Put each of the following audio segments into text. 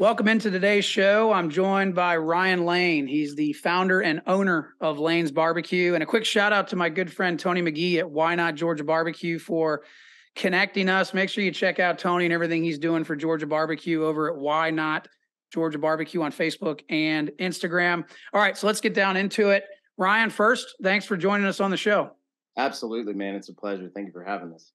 Welcome into today's show. I'm joined by Ryan Lane. He's the founder and owner of Lane's Barbecue. And a quick shout out to my good friend Tony McGee at Why Not Georgia Barbecue for connecting us. Make sure you check out Tony and everything he's doing for Georgia Barbecue over at Why Not Georgia Barbecue on Facebook and Instagram. All right, so let's get down into it. Ryan, first, thanks for joining us on the show. Absolutely, man. It's a pleasure. Thank you for having us.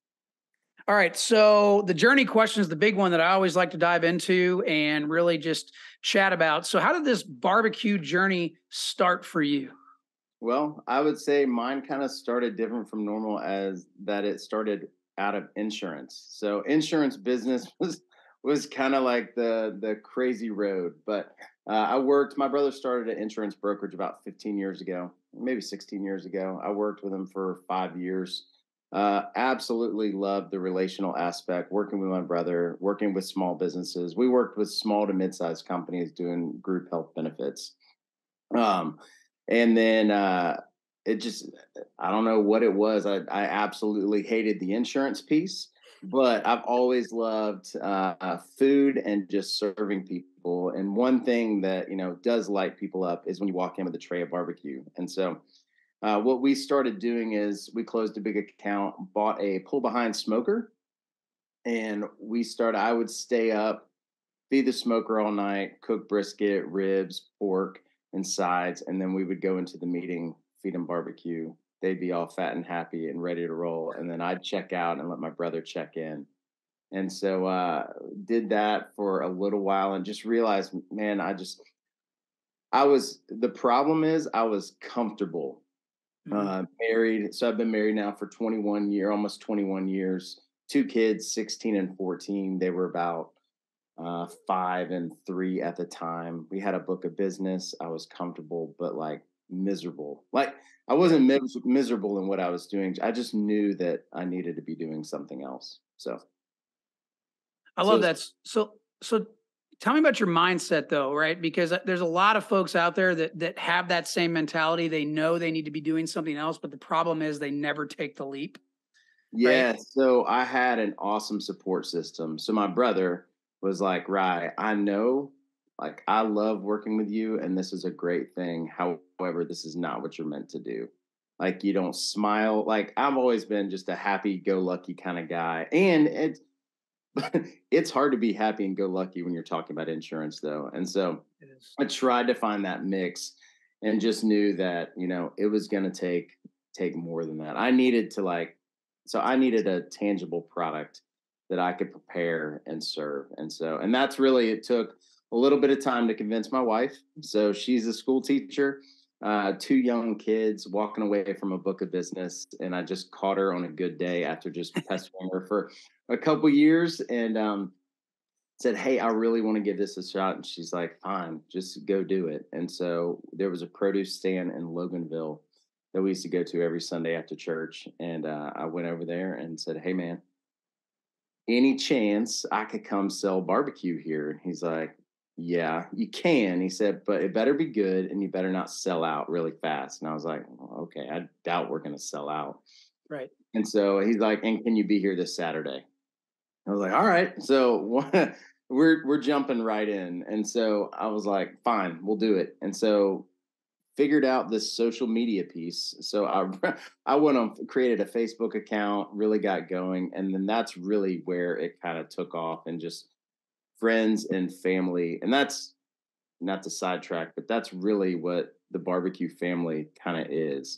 All right, so the journey question is the big one that I always like to dive into and really just chat about. So how did this barbecue journey start for you? Well, I would say mine kind of started different from normal as that it started out of insurance. So insurance business was kind of like the crazy road. But my brother started an insurance brokerage about 15 years ago, maybe 16 years ago. I worked with him for 5 years. Absolutely loved the relational aspect, working with my brother, working with small businesses. We worked with small to mid-sized companies doing group health benefits. I don't know what it was. I absolutely hated the insurance piece, but I've always loved food and just serving people. And one thing that, does light people up is when you walk in with a tray of barbecue. And so what we started doing is we closed a big account, bought a pull-behind smoker, and I would stay up, feed the smoker all night, cook brisket, ribs, pork, and sides, and then we would go into the meeting, feed them barbecue. They'd be all fat and happy and ready to roll, and then I'd check out and let my brother check in. And so did that for a little while and just realized, man, the problem is I was comfortable. Married. So I've been married now for almost 21 years, 2 kids, 16 and 14. They were about 5 and 3 at the time. We had a book of business. I was comfortable, but miserable. I wasn't miserable in what I was doing. I just knew that I needed to be doing something else. So I love that. So tell me about your mindset though, right? Because there's a lot of folks out there that have that same mentality. They know they need to be doing something else, but the problem is they never take the leap. Yeah. Right? So I had an awesome support system. So my brother was like, Rye, I know, I love working with you and this is a great thing. However, this is not what you're meant to do. You don't smile. I've always been just a happy-go-lucky kind of guy. And it's hard to be happy and go lucky when you're talking about insurance though. And so I tried to find that mix and just knew that, it was going to take more than that. I needed a tangible product that I could prepare and serve. And that's really, it took a little bit of time to convince my wife. So she's a school teacher, 2 young kids walking away from a book of business. And I just caught her on a good day after just pestering her for a couple years and said, hey, I really want to give this a shot. And she's like, fine, just go do it. And so there was a produce stand in Loganville that we used to go to every Sunday after church. And I went over there and said, hey, man, any chance I could come sell barbecue here? And he's like, yeah, you can. He said, but it better be good and you better not sell out really fast. And I was like, well, okay, I doubt we're going to sell out. Right. And so he's like, and can you be here this Saturday? I was like, all right. So we're jumping right in. And so I was like, fine, we'll do it. And so figured out this social media piece. So I went on, created a Facebook account, really got going. And then that's really where it kind of took off and just friends and family. And that's not to sidetrack, but that's really what the barbecue family kind of is.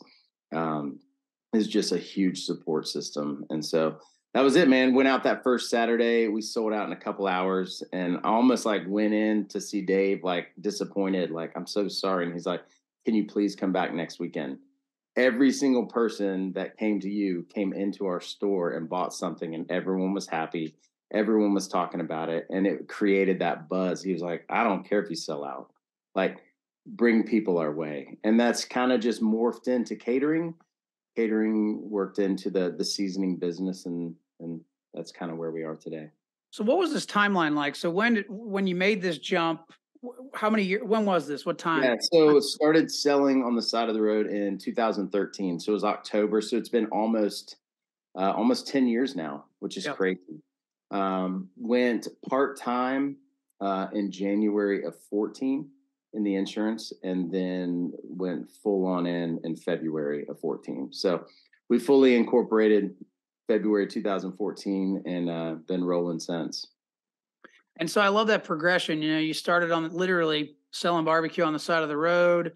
Is just a huge support system. And so that was it, man. Went out that first Saturday. We sold out in a couple hours and I almost went in to see Dave, disappointed, I'm so sorry. And he's like, can you please come back next weekend? Every single person that came into our store and bought something and everyone was happy. Everyone was talking about it and it created that buzz. He was like, I don't care if you sell out, bring people our way. And that's kind of just morphed into catering. Catering worked into the seasoning business, and that's kind of where we are today. So what was this timeline like? So when you made this jump, how many years, when was this? What time? Yeah, so it started selling on the side of the road in 2013. So it was October. So it's been almost 10 years now, which is crazy. Went part-time in January of 14 in the insurance, and then went full on in February of 14. So we fully incorporated February 2014 and been rolling since. And so I love that progression. You know, you started on literally selling barbecue on the side of the road,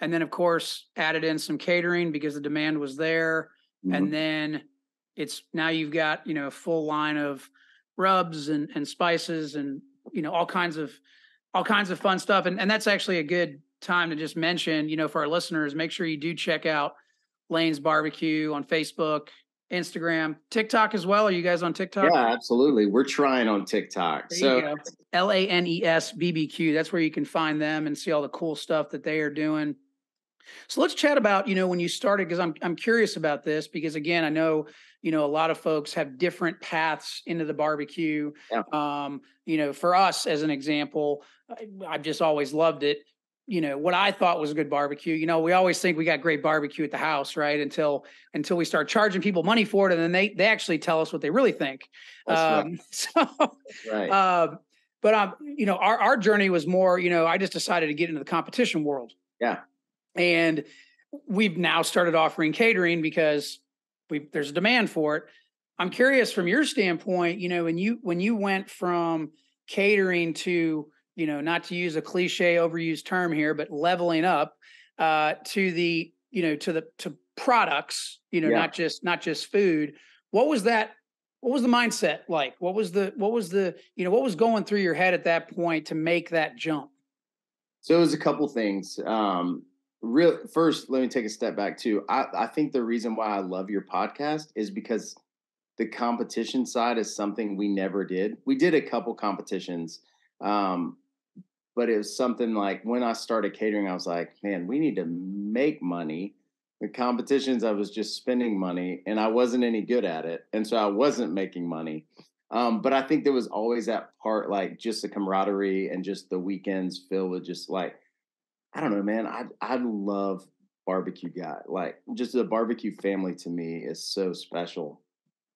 and then of course added in some catering because the demand was there. Mm-hmm. And then it's now you've got, you know, a full line of rubs and spices and, you know, all kinds of fun stuff. And that's actually a good time to just mention, you know, for our listeners, make sure you do check out Lane's Barbecue on Facebook, Instagram, TikTok as well. Are you guys on TikTok? Yeah, absolutely. We're trying on TikTok. There so LANESBBQ. That's where you can find them and see all the cool stuff that they are doing. So let's chat about, you know, when you started, because I'm curious about this, because again, I know, you know, a lot of folks have different paths into the barbecue. Yeah. You know, for us, as an example, I've just always loved it. You know, what I thought was a good barbecue, you know, we always think we got great barbecue at the house, right? Until we start charging people money for it. And then they actually tell us what they really think. But you know, our journey was more, you know, I just decided to get into the competition world. Yeah. And we've now started offering catering because there's a demand for it. I'm curious from your standpoint, you know, when you went from catering to, you know, not to use a cliche, overused term here, but leveling up to products, you know, yeah. not just food. What was that? What was the mindset like? What was going through your head at that point to make that jump? So it was a couple things. First, let me take a step back too. I think the reason why I love your podcast is because the competition side is something we never did. We did a couple competitions, but it was something like when I started catering, I was like, man, we need to make money. The competitions, I was just spending money and I wasn't any good at it. And so I wasn't making money. But I think there was always that part, like just the camaraderie and just the weekends filled with just like, I don't know, man. I love barbecue guy. Like just the barbecue family to me is so special.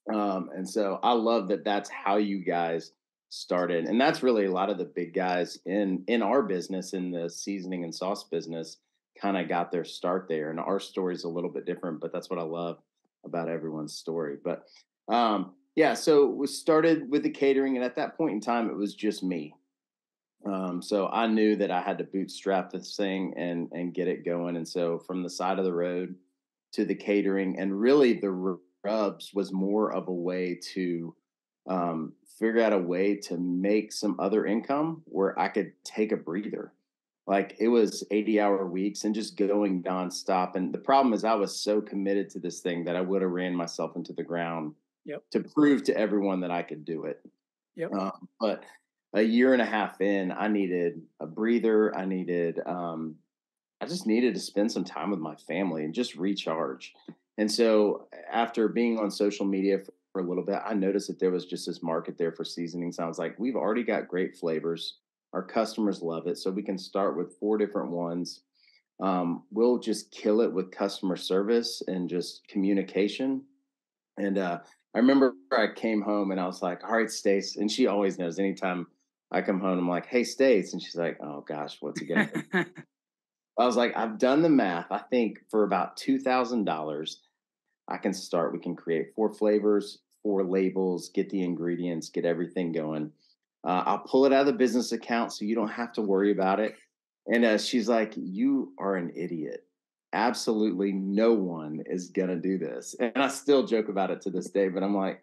And so I love that that's how you guys started. And that's really a lot of the big guys in our business, in the seasoning and sauce business, kind of got their start there. And our story is a little bit different, but that's what I love about everyone's story. But yeah, so we started with the catering. And at that point in time, it was just me. So I knew that I had to bootstrap this thing and get it going. And so from the side of the road to the catering, and really the rubs was more of a way to figure out a way to make some other income where I could take a breather. Like it was 80-hour weeks and just going nonstop. And the problem is I was so committed to this thing that I would have ran myself into the ground yep. to prove to everyone that I could do it. Yep. But a year and a half in, I needed a breather. I just needed to spend some time with my family and just recharge. And so after being on social media for a little bit, I noticed that there was just this market there for seasonings. I was like, we've already got great flavors. Our customers love it. So we can start with 4 different ones. We'll just kill it with customer service and just communication. And I remember I came home and I was like, all right, Stace. And she always knows anytime I come home, I'm like, hey, Stace. And she's like, oh, gosh, what's it going to be? I was like, I've done the math. I think for about $2,000, I can start. We can create 4 flavors, 4 labels, get the ingredients, get everything going. I'll pull it out of the business account so you don't have to worry about it. And she's like, you are an idiot. Absolutely no one is going to do this. And I still joke about it to this day, but I'm like,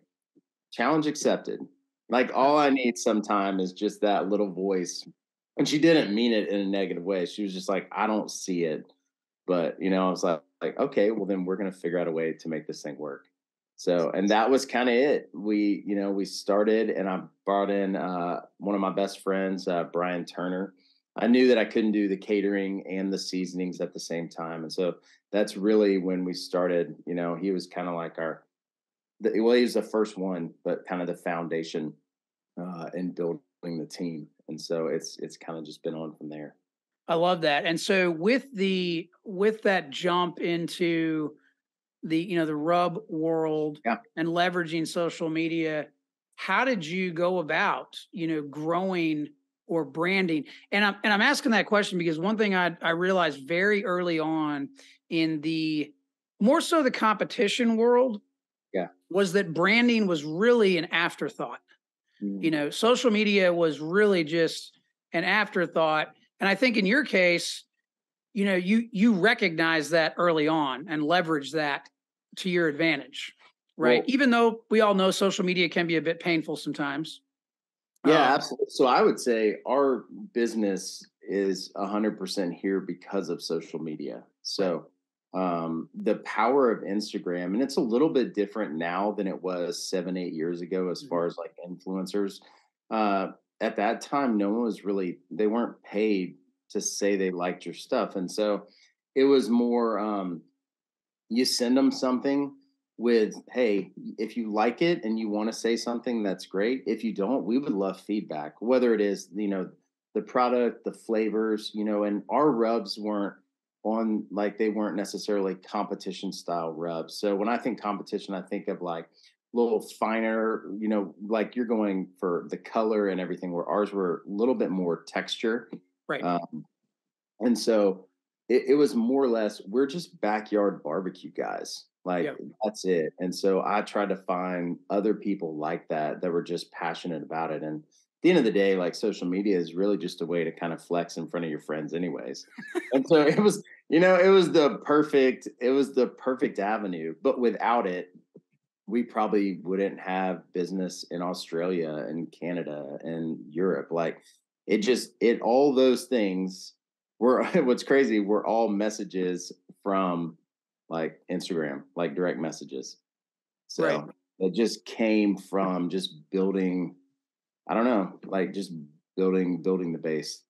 challenge accepted. Like all I need sometime is just that little voice. And she didn't mean it in a negative way. She was just like, I don't see it. But, you know, I was like, okay, well, then we're going to figure out a way to make this thing work. So, and that was kind of it. We started and I brought in one of my best friends, Brian Turner. I knew that I couldn't do the catering and the seasonings at the same time. And so that's really when we started, you know, he was kind of like he was the first one, but kind of the foundation in building the team. And so it's kind of just been on from there. I love that. And so with that jump into the, you know, the rub world yeah. and leveraging social media, how did you go about, you know, growing or branding? And I'm asking that question because one thing I realized very early on in the more so the competition world, was that branding was really an afterthought. You know, social media was really just an afterthought. And I think in your case, you know, you recognize that early on and leverage that to your advantage, right? Well, even though we all know social media can be a bit painful sometimes. Yeah, absolutely. So I would say our business is 100% here because of social media. So the power of Instagram, and it's a little bit different now than it was 7-8 years ago as far as like influencers. At that time, no one was really, they weren't paid to say they liked your stuff. And so it was more, you send them something with, hey, if you like it and you want to say something, that's great. If you don't, we would love feedback, whether it is, you know, the product, the flavors, you know, and our rubs weren't on, like, they weren't necessarily competition style rubs. So when I think competition, I think of like a little finer, you know, like you're going for the color and everything, where ours were a little bit more texture. Right. And so it was more or less, we're just backyard barbecue guys. Like that's it. And so I tried to find other people like that were just passionate about it. And at the end of the day, like, social media is really just a way to kind of flex in front of your friends anyways. And so it was, you know, it was the perfect avenue, but without it, we probably wouldn't have business in Australia and Canada and Europe. Like, it just, all those things were, what's crazy, were all messages from like Instagram, like direct messages. So it just came from just building, I don't know, like just building the base.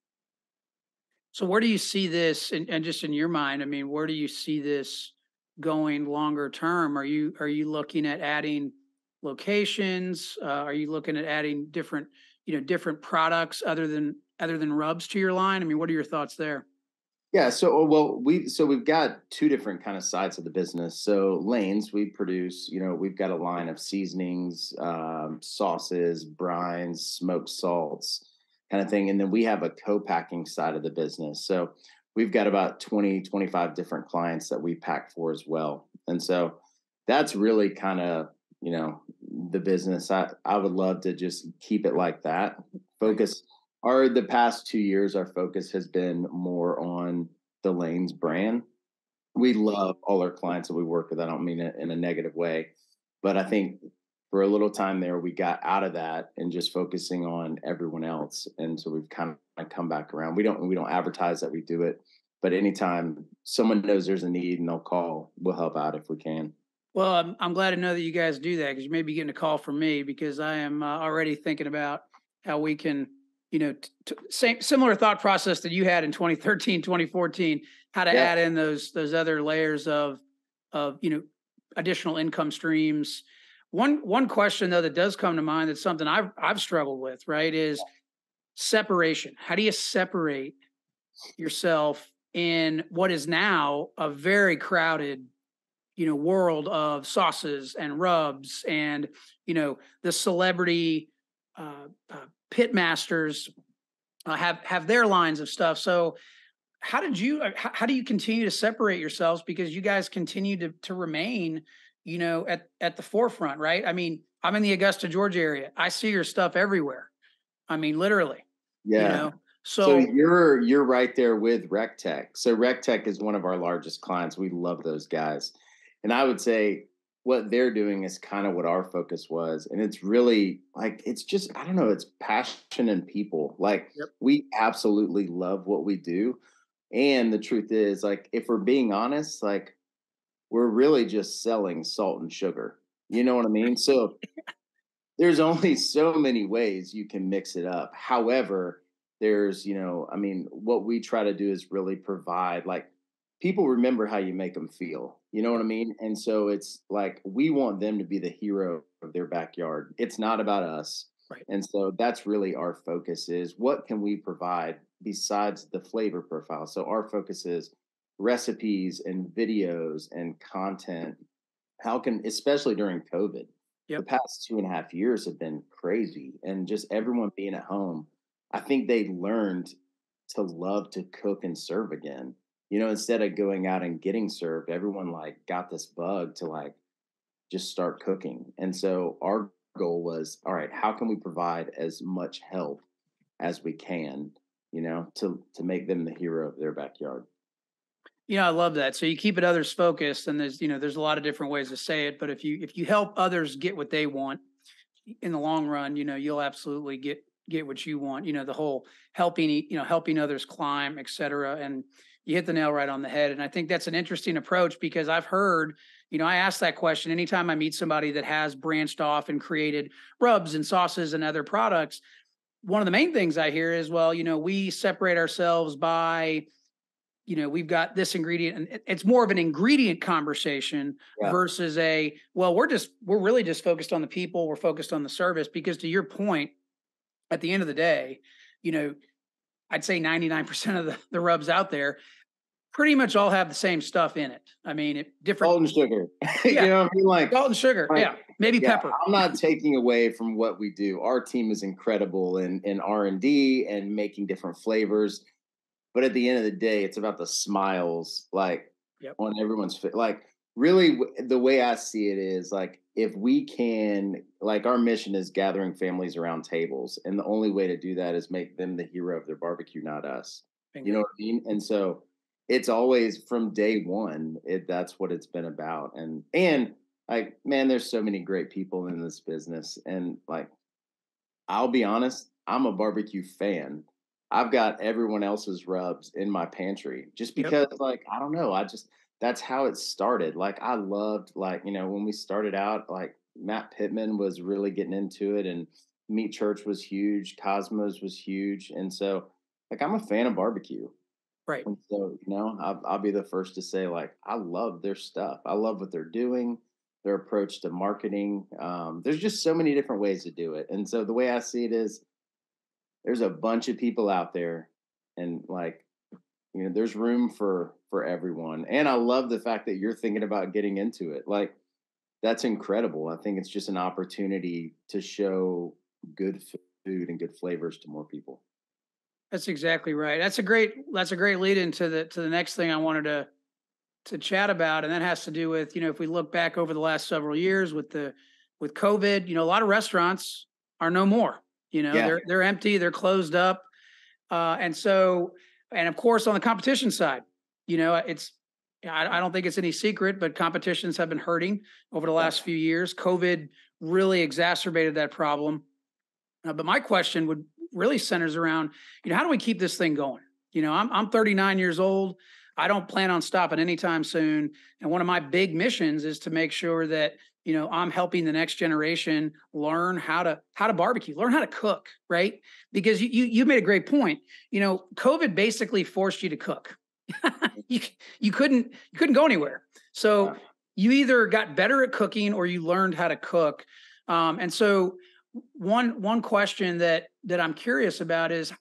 So where do you see this, and just in your mind, I mean, where do you see this going longer term? Are you looking at adding locations? Are you looking at adding different, you know, different products other than rubs to your line? I mean, what are your thoughts there? Yeah. So, well, we've got two different kind of sides of the business. So Lane's, we produce, you know, we've got a line of seasonings, sauces, brines, smoked salts, kind of thing. And then we have a co-packing side of the business. So we've got about 20, 25 different clients that we pack for as well. And so that's really kind of, you know, the business. I would love to just keep it like that. The past 2 years, our focus has been more on the Lane's brand. We love all our clients that we work with. I don't mean it in a negative way, but I think for a little time there, we got out of that and just focusing on everyone else. And so we've kind of come back around. We don't advertise that we do it, but anytime someone knows there's a need and they'll call, we'll help out if we can. Well, I'm glad to know that you guys do that, because you may be getting a call from me, because I am already thinking about how we can, you know, similar thought process that you had in 2013, 2014, how to add in those other layers of, you know, additional income streams. One question though, that does come to mind, that's something I've struggled with, right, is separation. How do you separate yourself in what is now a very crowded, you know, world of sauces and rubs and, you know, the celebrity, pit masters have their lines of stuff. So how do you continue to separate yourselves, because you guys continue to remain, you know, at the forefront, right? I mean, I'm in the Augusta, Georgia area. I see your stuff everywhere. I mean, literally. Yeah. You know? So you're right there with RecTech. So RecTech is one of our largest clients. We love those guys. And I would say what they're doing is kind of what our focus was. And it's really like, it's just, I don't know, it's passion and people. Like, we absolutely love what we do. And the truth is, like, if we're being honest, like, we're really just selling salt and sugar. You know what I mean? So there's only so many ways you can mix it up. However, there's, you know, I mean, what we try to do is really provide, like, people remember how you make them feel, you know what I mean? And so it's like, we want them to be the hero of their backyard. It's not about us. Right. And so that's really our focus, is what can we provide besides the flavor profile? So our focus is recipes and videos and content. How can, especially during COVID, the past 2.5 years have been crazy, and just everyone being at home, I think they learned to love to cook and serve again. You know, instead of going out and getting served, everyone like got this bug to like just start cooking. And so our goal was, all right, how can we provide as much help as we can, you know, to make them the hero of their backyard. You know, I love that. So you keep it others focused, and there's, you know, there's a lot of different ways to say it, but if you help others get what they want in the long run, you know, you'll absolutely get what you want, you know, the whole helping others climb, et cetera. And you hit the nail right on the head. And I think that's an interesting approach, because I've heard, you know, I ask that question anytime I meet somebody that has branched off and created rubs and sauces and other products. One of the main things I hear is, well, you know, we separate ourselves by, you know, we've got this ingredient, and it's more of an ingredient conversation versus a, well, we're really just focused on the people. We're focused on the service, because to your point, at the end of the day, you know, I'd say 99% of the rubs out there pretty much all have the same stuff in it. I mean, different salt and sugar. You know what I mean? Like salt and sugar. Like, yeah. Maybe pepper. I'm not taking away from what we do. Our team is incredible in R&D and making different flavors. But at the end of the day, it's about the smiles, like on everyone's face. Like really the way I see it is like, if we can, like our mission is gathering families around tables. And the only way to do that is make them the hero of their barbecue, not us. Thank you know what I mean? And so it's always from day one, that's what it's been about. And like, man, there's so many great people in this business. And like, I'll be honest, I'm a barbecue fan. I've got everyone else's rubs in my pantry just because like, I don't know. That's how it started. Like I loved, like, you know, when we started out, like Matt Pittman was really getting into it, and Meat Church was huge. Cosmos was huge. And so like, I'm a fan of barbecue. Right. And so, you know, I'll be the first to say, like, I love their stuff. I love what they're doing, their approach to marketing. There's just so many different ways to do it. And so the way I see it is there's a bunch of people out there, and like, you know, there's room for everyone. And I love the fact that you're thinking about getting into it. Like, that's incredible. I think it's just an opportunity to show good food and good flavors to more people. That's exactly right. That's a great lead into the next thing I wanted to chat about. And that has to do with, you know, if we look back over the last several years with COVID, you know, a lot of restaurants are no more, you know, they're empty, they're closed up. And of course, on the competition side, you know, I don't think it's any secret, but competitions have been hurting over the last few years. COVID really exacerbated that problem. But my question would really centers around, you know, how do we keep this thing going? You know, I'm 39 years old. I don't plan on stopping anytime soon. And one of my big missions is to make sure that, you know, I'm helping the next generation learn how to barbecue, learn how to cook, right? Because you made a great point. You know, COVID basically forced you to cook. you couldn't go anywhere. So you either got better at cooking or you learned how to cook. And so one question that I'm curious about is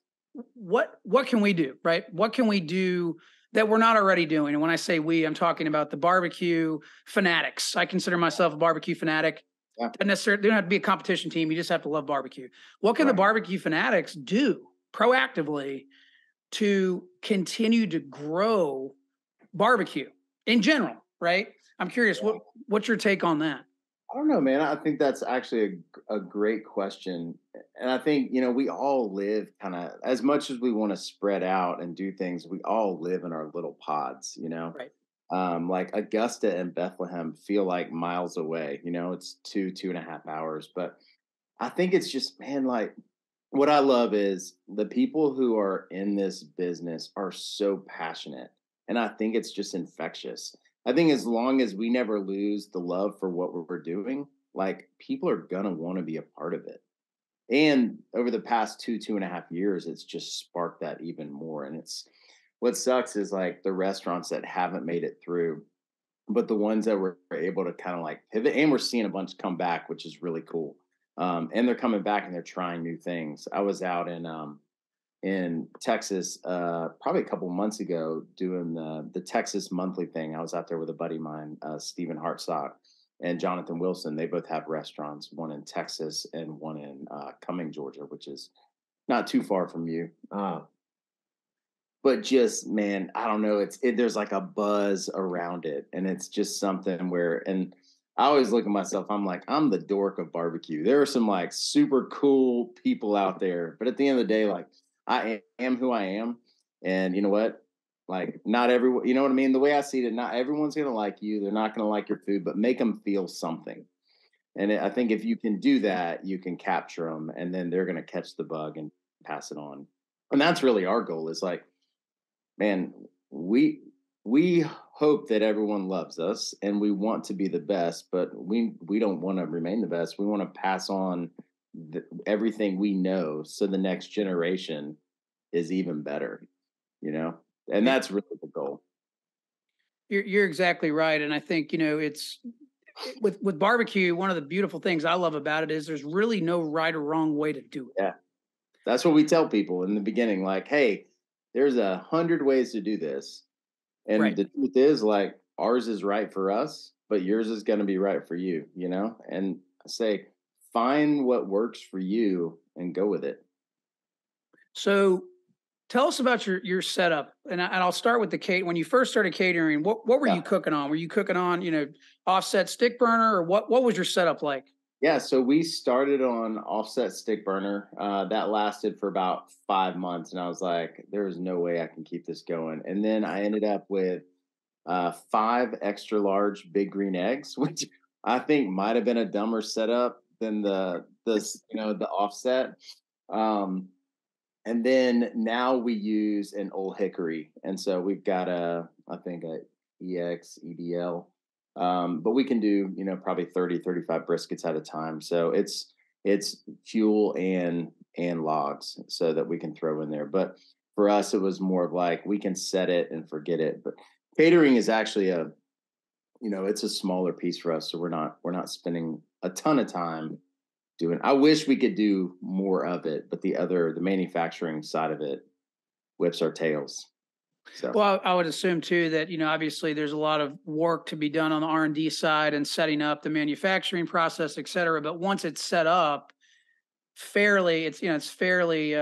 what can we do, right? What can we do that we're not already doing? And when I say we, I'm talking about the barbecue fanatics. I consider myself a barbecue fanatic. Yeah. Doesn't necessarily, they don't have to be a competition team. You just have to love barbecue. What can the barbecue fanatics do proactively to continue to grow barbecue in general, right? I'm curious, what's your take on that? I don't know, man. I think that's actually a great question. And I think, you know, we all live kind of, as much as we want to spread out and do things, we all live in our little pods, you know? Right. Like Augusta and Bethlehem feel like miles away, you know, it's 2.5 hours. But I think it's just, man, like what I love is the people who are in this business are so passionate. And I think it's just infectious. I think as long as we never lose the love for what we're doing, like people are going to want to be a part of it. And over the past 2.5 years, it's just sparked that even more. And it's what sucks is like the restaurants that haven't made it through, but the ones that were able to kind of like pivot, and we're seeing a bunch come back, which is really cool. And they're coming back and they're trying new things. I was out in Texas, probably a couple months ago, doing the Texas Monthly thing. I was out there with a buddy of mine, Stephen Hartsock and Jonathan Wilson. They both have restaurants, one in Texas and one in Cumming, Georgia, which is not too far from you. But just, man, I don't know. There's like a buzz around it, and it's just something where, and I always look at myself, I'm like, I'm the dork of barbecue. There are some like super cool people out there, but at the end of the day, like, I am who I am. And you know what? Like, not everyone, you know what I mean? The way I see it, not everyone's going to like you. They're not going to like your food, but make them feel something. And I think if you can do that, you can capture them, and then they're going to catch the bug and pass it on. And that's really our goal, is like, man, we hope that everyone loves us, and we want to be the best, but we don't want to remain the best. We want to pass on everything we know, so the next generation is even better, you know? And that's really the goal. You're exactly right. And I think, you know, it's with barbecue, one of the beautiful things I love about it is there's really no right or wrong way to do it. Yeah. That's what we tell people in the beginning, like, hey, there's 100 ways to do this. And right. The truth is, like, ours is right for us, but yours is going to be right for you, you know? And I say, find what works for you and go with it. So tell us about your setup, and I'll start with the catering. When you first started catering, what were you cooking on? Were you cooking on, you know, offset stick burner, or what was your setup like? Yeah, so we started on offset stick burner. That lasted for about 5 months, and I was like, there is no way I can keep this going. And then I ended up with 5 extra large Big Green Eggs, which I think might have been a dumber setup than the offset. And then now we use an Old Hickory. And so we've got I think a EX, EDL. But we can do, you know, probably 30, 35 briskets at a time. So it's fuel and logs so that we can throw in there. But for us, it was more of like, we can set it and forget it. But catering is actually it's a smaller piece for us. So we're not spending a ton of time doing. I wish we could do more of it, but the manufacturing side of it whips our tails. So. Well, I would assume too that, you know, obviously there's a lot of work to be done on the R&D side and setting up the manufacturing process, et cetera. But once it's set up fairly, it's fairly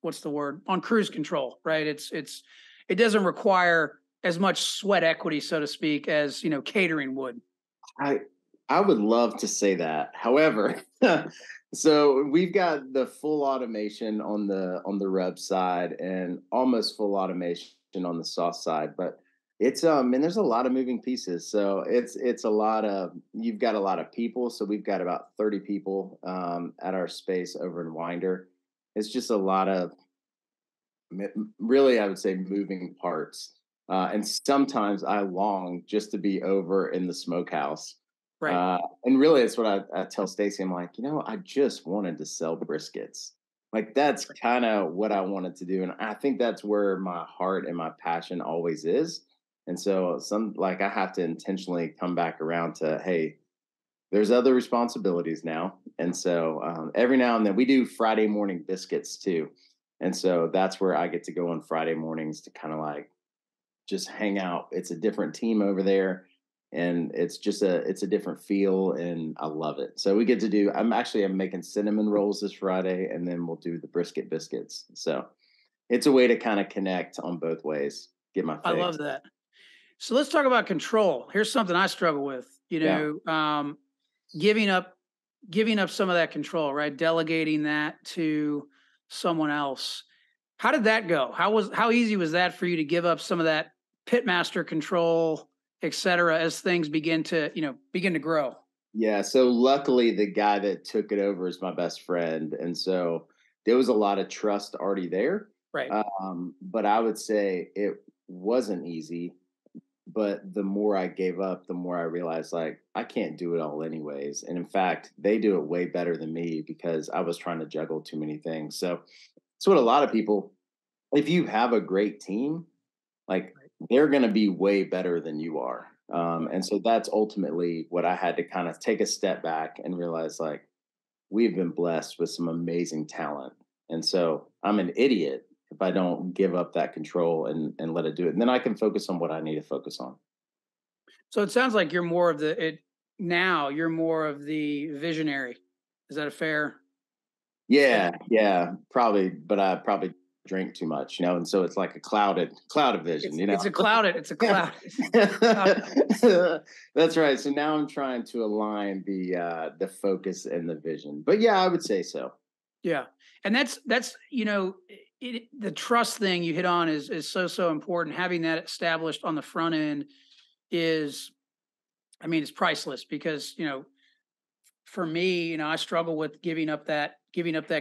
what's the word, on cruise control, right? It doesn't require as much sweat equity, so to speak, as, you know, catering would. I would love to say that. However, so we've got the full automation on the rub side and almost full automation on the sauce side, but it's and there's a lot of moving pieces. So it's a lot of, you've got a lot of people. So we've got about 30 people at our space over in Winder. It's just a lot of, really, I would say, moving parts. And sometimes I long just to be over in the smokehouse. Right. And really, it's what I tell Stacy. I'm like, you know, I just wanted to sell briskets. Like, that's kind of what I wanted to do. And I think that's where my heart and my passion always is. And so I have to intentionally come back around to, hey, there's other responsibilities now. And so every now and then we do Friday morning biscuits too. And so that's where I get to go on Friday mornings to kind of like just hang out. It's a different team over there. And it's just it's a different feel, and I love it. So we get to do, I'm making cinnamon rolls this Friday, and then we'll do the brisket biscuits. So it's a way to kind of connect on both ways. Get my face. I love that. So let's talk about control. Here's something I struggle with, you know, giving up some of that control, right? Delegating that to someone else. How did that go? How easy was that for you to give up some of that pitmaster control, et cetera, as things begin to grow? Yeah. So luckily the guy that took it over is my best friend. And so there was a lot of trust already there. Right. But I would say it wasn't easy, but the more I gave up, the more I realized, like, I can't do it all anyways. And in fact, they do it way better than me because I was trying to juggle too many things. So it's what a lot of people, if you have a great team, like, they're going to be way better than you are. And so that's ultimately what I had to kind of take a step back and realize, like, we've been blessed with some amazing talent. And so I'm an idiot if I don't give up that control and let it do it. And then I can focus on what I need to focus on. So it sounds like you're more of the visionary. Is that a fair? Yeah, probably. But I probably drink too much, you know, and so it's like a clouded vision, you know. It's a cloud. That's right. So now I'm trying to align the focus and the vision. But yeah, I would say so. Yeah, and that's you know, the trust thing you hit on is so important. Having that established on the front end is, I mean, it's priceless because, you know, for me, you know, I struggle with giving up that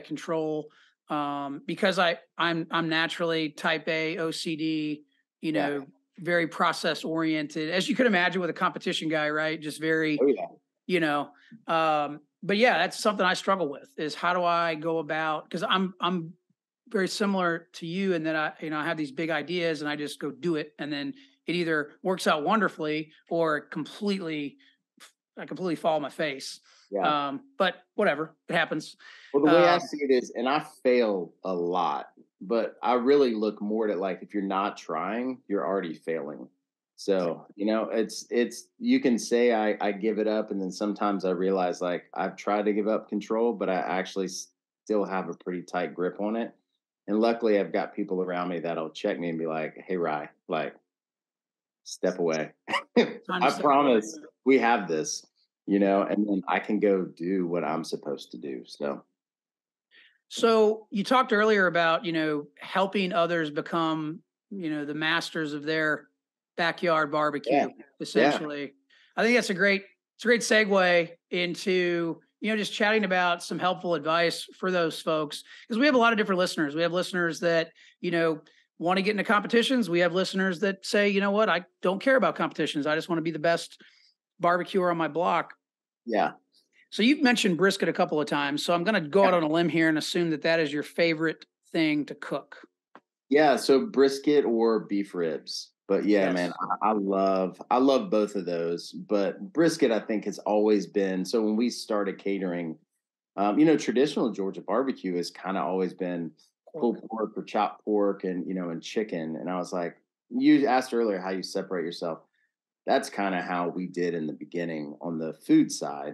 control. Because I'm naturally type A, OCD, you know, very process oriented, as you could imagine with a competition guy, right? Just very, you know, but yeah, that's something I struggle with is how do I go about, because I'm very similar to you in that I have these big ideas and I just go do it. And then it either works out wonderfully or I completely fall on my face. Yeah. But whatever, it happens. Well, the way I see it is, and I fail a lot, but I really look more at it like, if you're not trying, you're already failing. So, you know, it's, you can say I give it up. And then sometimes I realize like I've tried to give up control, but I actually still have a pretty tight grip on it. And luckily I've got people around me that'll check me and be like, hey, Rye, like step away. I promise we have this. You know, and then I can go do what I'm supposed to do. So you talked earlier about, you know, helping others become, you know, the masters of their backyard barbecue, essentially. Yeah. I think that's a great segue into, you know, just chatting about some helpful advice for those folks. Because we have a lot of different listeners. We have listeners that, you know, want to get into competitions. We have listeners that say, you know what, I don't care about competitions. I just want to be the best barbecuer on my block. Yeah. So you've mentioned brisket a couple of times. So I'm going to go out on a limb here and assume that is your favorite thing to cook. Yeah. So brisket or beef ribs, but man, I love both of those, but brisket, I think has always been. So when we started catering, you know, traditional Georgia barbecue has kind of always been pulled pork or chopped pork and, you know, and chicken. And I was like, you asked earlier how you separate yourself. That's kind of how we did in the beginning on the food side.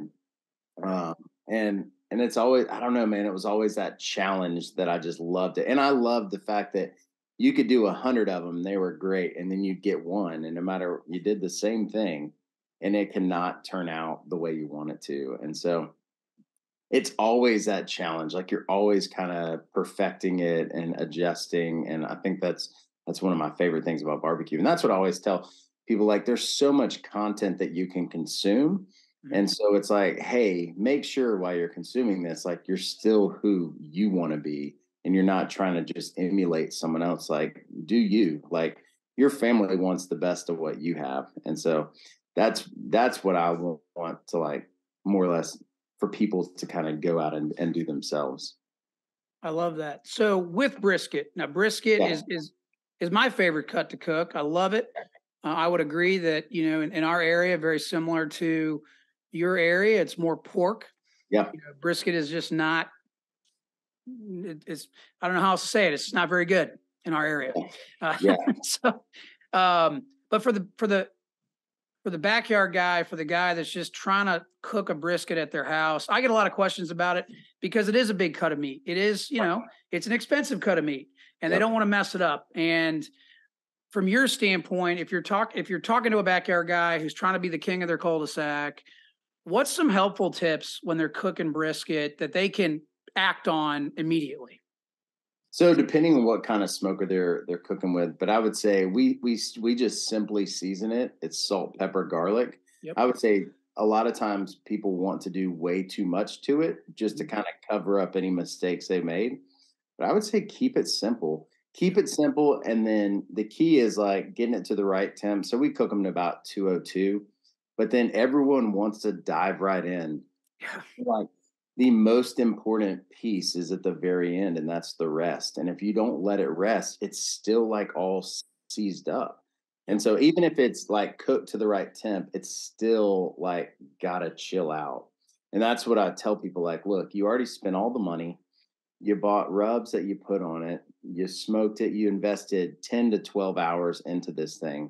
And it's always, I don't know, man, it was always that challenge that I just loved it. And I loved the fact that you could do 100 of them. They were great. And then you'd get one and no matter, you did the same thing and it cannot turn out the way you want it to. And so it's always that challenge. Like you're always kind of perfecting it and adjusting. And I think that's one of my favorite things about barbecue. And that's what I always tell people, like there's so much content that you can consume. And so it's like, hey, make sure while you're consuming this, like you're still who you want to be. And you're not trying to just emulate someone else. Like, do you, like your family wants the best of what you have. And so that's what I want to like more or less for people to kind of go out and do themselves. I love that. So with brisket, now brisket is my favorite cut to cook. I love it. I would agree that, you know, in our area, very similar to your area, it's more pork. Yeah. You know, brisket is just not, I don't know how else to say it. It's not very good in our area. So, but for the backyard guy, for the guy that's just trying to cook a brisket at their house, I get a lot of questions about it because it is a big cut of meat. It is, you know, it's an expensive cut of meat and they don't want to mess it up. And from your standpoint, if you're talking to a backyard guy who's trying to be the king of their cul-de-sac, what's some helpful tips when they're cooking brisket that they can act on immediately? So depending on what kind of smoker they're cooking with, but I would say we just simply season it. It's salt, pepper, garlic. Yep. I would say a lot of times people want to do way too much to it just to kind of cover up any mistakes they made. But I would say keep it simple. Keep it simple, and then the key is like getting it to the right temp. So we cook them to about 202, but then everyone wants to dive right in. Like the most important piece is at the very end, and that's the rest. And if you don't let it rest, it's still like all seized up. And so even if it's like cooked to the right temp, it's still like gotta chill out. And that's what I tell people, like, look, you already spent all the money. You bought rubs that you put on it. You smoked it. You invested 10 to 12 hours into this thing.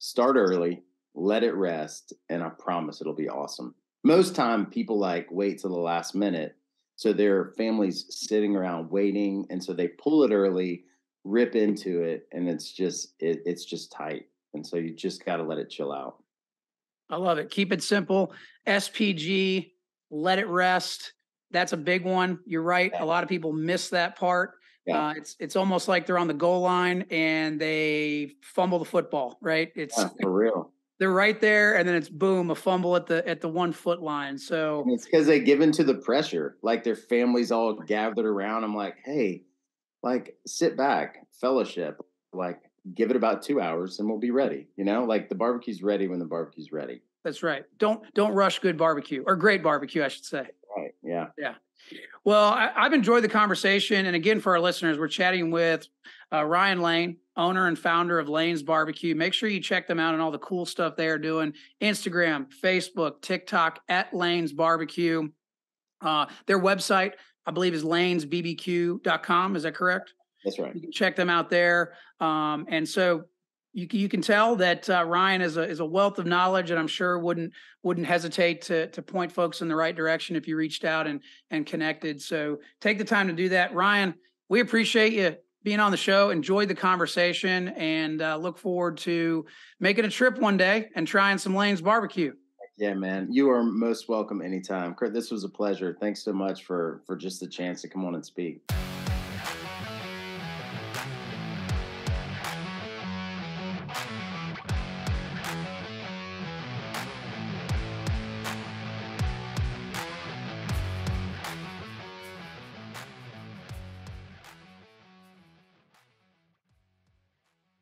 Start early, let it rest, and I promise it'll be awesome. Most time people like wait till the last minute So there are families sitting around waiting, and so they pull it early, rip into it, and it's just tight. And so you just got to let it chill out. I love it. Keep it simple. SPG, let it rest. That's a big one. You're right. A lot of people miss that part. Yeah. It's almost like they're on the goal line and they fumble the football, right? It's for real. They're right there, and then it's boom, a fumble at the 1 foot line. So and it's because they give into the pressure, like their families all gathered around. I'm like, hey, like sit back, fellowship, like give it about 2 hours and we'll be ready. You know, like the barbecue's ready when the barbecue's ready. That's right. Don't rush good barbecue, or great barbecue, I should say. Right. Yeah. Yeah. Well, I've enjoyed the conversation. And again, for our listeners, we're chatting with Ryan Lane, owner and founder of Lane's Barbecue. Make sure you check them out and all the cool stuff they are doing. Instagram, Facebook, TikTok, at Lane's Barbecue. Their website, I believe, is lanesbbq.com. Is that correct? That's right. You can check them out there. And so you can tell that Ryan is a wealth of knowledge, and I'm sure wouldn't hesitate to point folks in the right direction if you reached out and connected. So take the time to do that. Ryan, we appreciate you being on the show. Enjoyed the conversation, and look forward to making a trip one day and trying some Lane's Barbecue. Yeah, man. You are most welcome anytime. Kurt, this was a pleasure. Thanks so much for just the chance to come on and speak.